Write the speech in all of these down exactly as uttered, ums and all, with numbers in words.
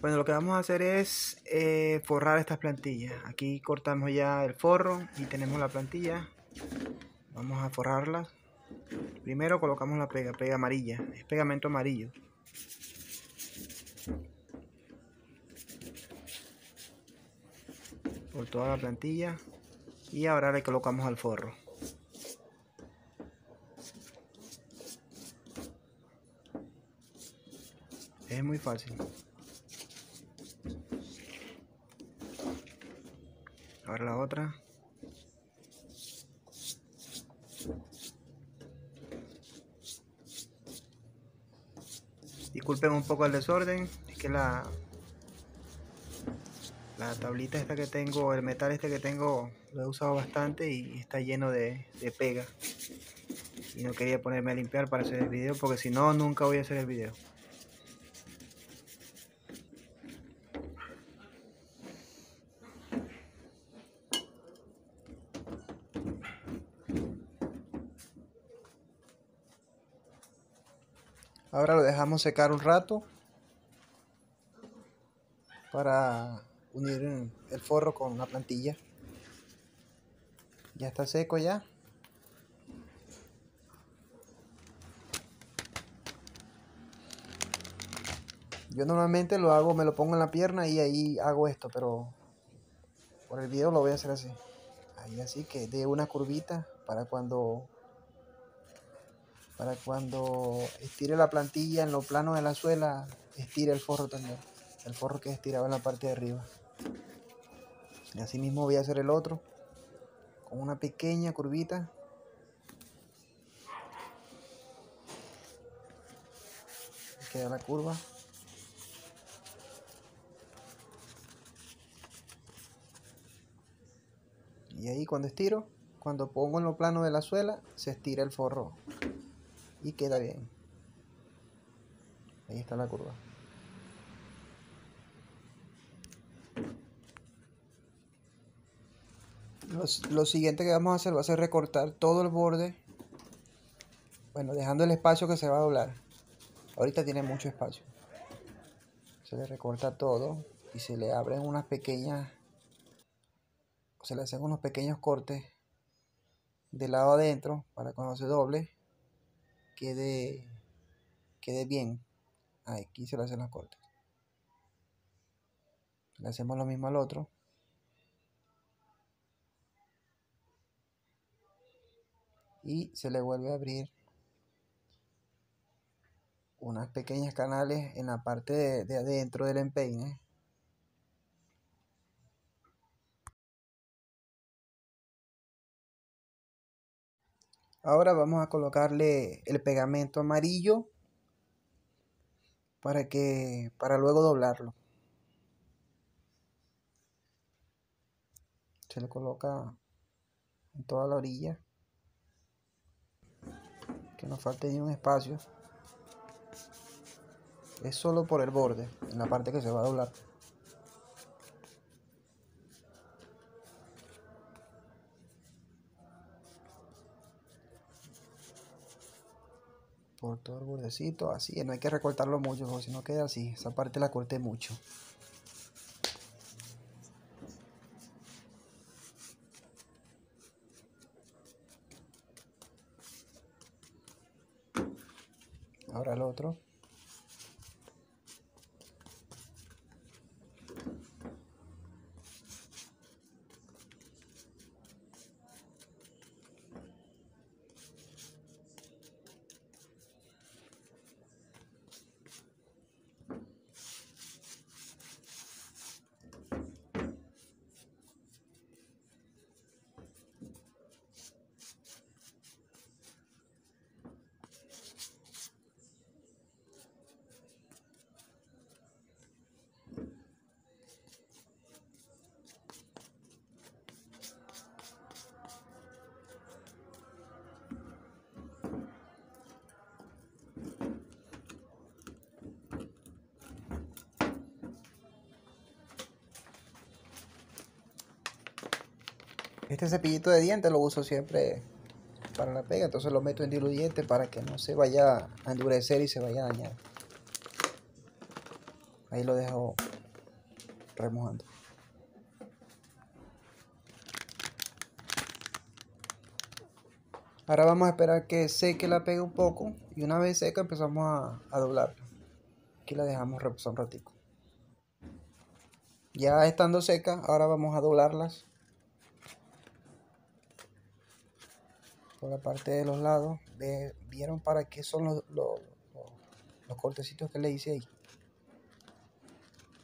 Bueno, lo que vamos a hacer es eh, forrar estas plantillas. Aquí cortamos ya el forro y tenemos la plantilla. Vamos a forrarlas. Primero colocamos la pega, pega amarilla, es pegamento amarillo. Por toda la plantilla. Y ahora le colocamos al forro. Es muy fácil. Ahora la otra. Disculpen un poco el desorden, es que la la tablita esta que tengo, el metal este que tengo, lo he usado bastante y está lleno de, de pega. Y no quería ponerme a limpiar para hacer el video, porque si no, nunca voy a hacer el video. Ahora lo dejamos secar un rato para unir el forro con la plantilla. Ya está seco ya. Yo normalmente lo hago, me lo pongo en la pierna y ahí hago esto, pero por el video lo voy a hacer así. Ahí así que dé una curvita para cuando... para cuando estire la plantilla en lo plano de la suela, estire el forro también, el forro que estiraba en la parte de arriba. Y así mismo voy a hacer el otro, con una pequeña curvita. Queda la curva. Y ahí cuando estiro, cuando pongo en lo plano de la suela, se estira el forro. Y queda bien. Ahí está la curva. Los, lo siguiente que vamos a hacer va a ser recortar todo el borde. Bueno, dejando el espacio que se va a doblar. Ahorita tiene mucho espacio. Se le recorta todo y se le abren unas pequeñas... se le hacen unos pequeños cortes de lado adentro para cuando se doble. Quede, quede bien. Aquí se le hacen las cortes. Le hacemos lo mismo al otro. Y se le vuelve a abrir unas pequeñas canales en la parte de, de adentro del empeine. Ahora vamos a colocarle el pegamento amarillo para que para luego doblarlo. Se le coloca en toda la orilla, que no falte ni un espacio. Es solo por el borde, en la parte que se va a doblar. Por todo el bordecito, así, no hay que recortarlo mucho porque si no queda así, esa parte la corté mucho. Ahora el otro. Este cepillito de dientes lo uso siempre para la pega, entonces lo meto en diluyente para que no se vaya a endurecer y se vaya a dañar. Ahí lo dejo remojando. Ahora vamos a esperar que seque la pega un poco y una vez seca empezamos a, a doblarla. Aquí la dejamos reposar un ratico. Ya estando seca, ahora vamos a doblarlas por la parte de los lados. Vieron para qué son los, los, los, los cortecitos que le hice ahí.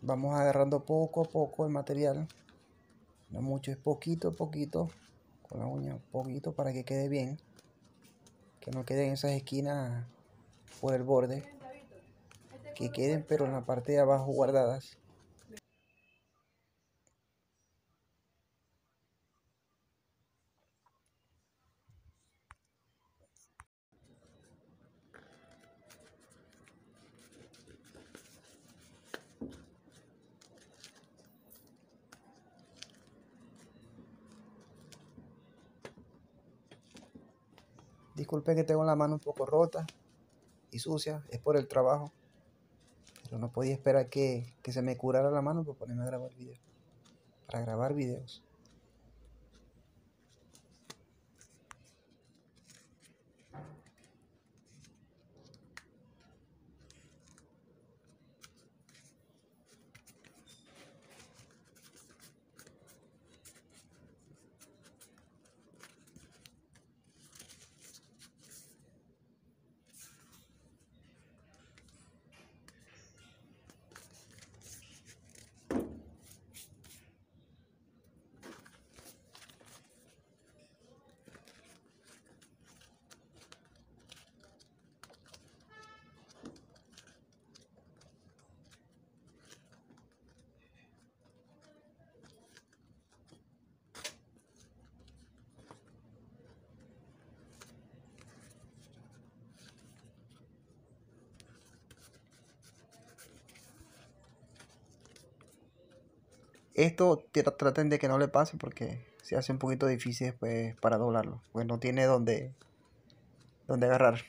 Vamos agarrando poco a poco el material, no mucho, es poquito a poquito, con la uña un poquito para que quede bien, que no queden esas esquinas por el borde, que queden pero en la parte de abajo guardadas. Disculpen que tengo la mano un poco rota y sucia, es por el trabajo, pero no podía esperar que, que se me curara la mano para ponerme a grabar videos, para grabar videos. Esto traten de que no le pase porque se hace un poquito difícil después para doblarlo, pues no tiene donde, donde agarrar.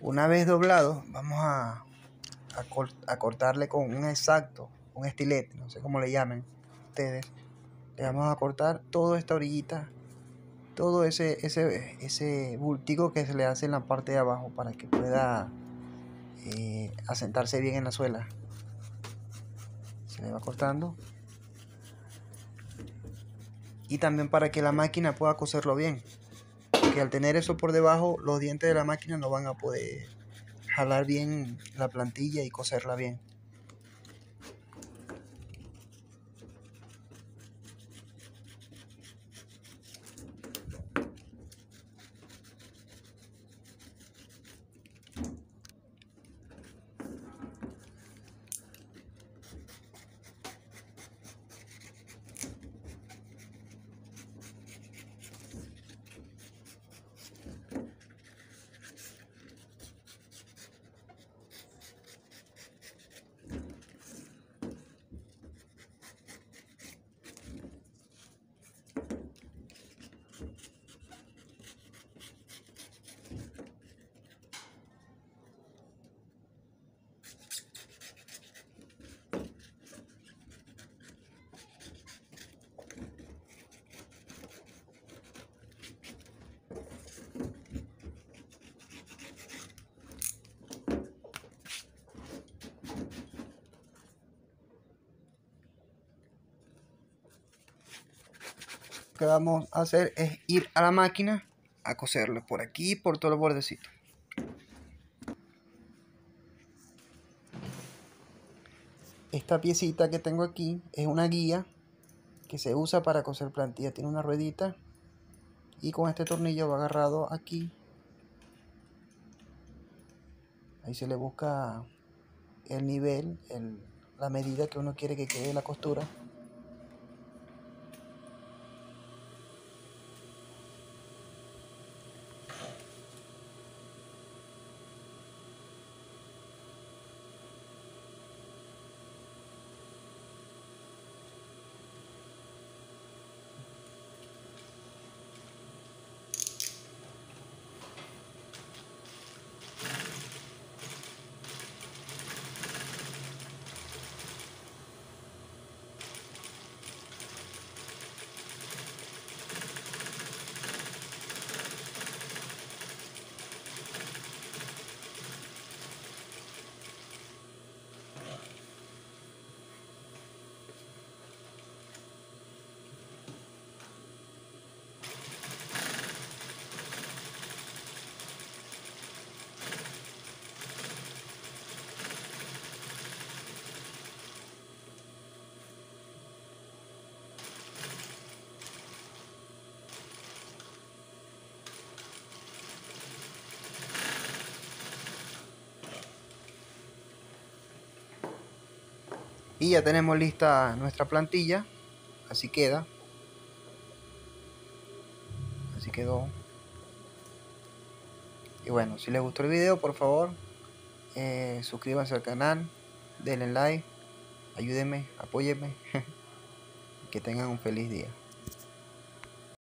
Una vez doblado, vamos a, a, cort, a cortarle con un exacto, un estilete, no sé cómo le llamen ustedes. Le vamos a cortar toda esta orillita, todo ese, ese, ese bultico que se le hace en la parte de abajo para que pueda eh, asentarse bien en la suela. Se le va cortando. Y también para que la máquina pueda coserlo bien. Que al tener eso por debajo, los dientes de la máquina no van a poder jalar bien la plantilla y coserla bien. Lo que vamos a hacer es ir a la máquina a coserlo por aquí, por todos los bordecitos. Esta piecita que tengo aquí es una guía que se usa para coser plantilla. Tiene una ruedita y con este tornillo va agarrado aquí. Ahí se le busca el nivel, el, la medida que uno quiere que quede la costura. Y ya tenemos lista nuestra plantilla. Así queda. Así quedó. Y bueno, si les gustó el video, por favor, eh, suscríbanse al canal, denle like, ayúdenme, apóyenme. Que tengan un feliz día.